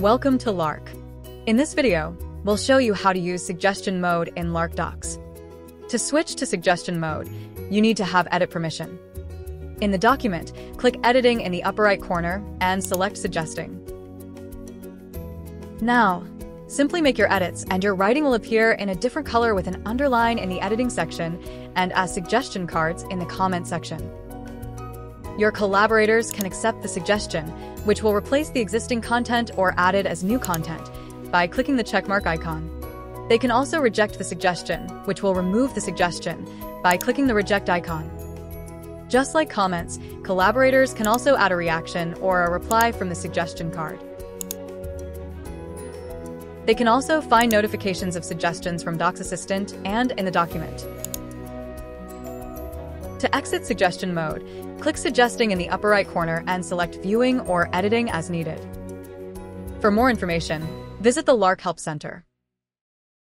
Welcome to Lark. In this video, we'll show you how to use suggestion mode in Lark Docs. To switch to suggestion mode, you need to have edit permission. In the document, click Editing in the upper right corner and select Suggesting. Now, simply make your edits and your writing will appear in a different color with an underline in the editing section and as suggestion cards in the comment section. Your collaborators can accept the suggestion, which will replace the existing content or add it as new content by clicking the checkmark icon. They can also reject the suggestion, which will remove the suggestion by clicking the reject icon. Just like comments, collaborators can also add a reaction or a reply from the suggestion card. They can also find notifications of suggestions from Docs Assistant and in the document. To exit suggestion mode, click Suggesting in the upper right corner and select Viewing or Editing as needed. For more information, visit the Lark Help Center.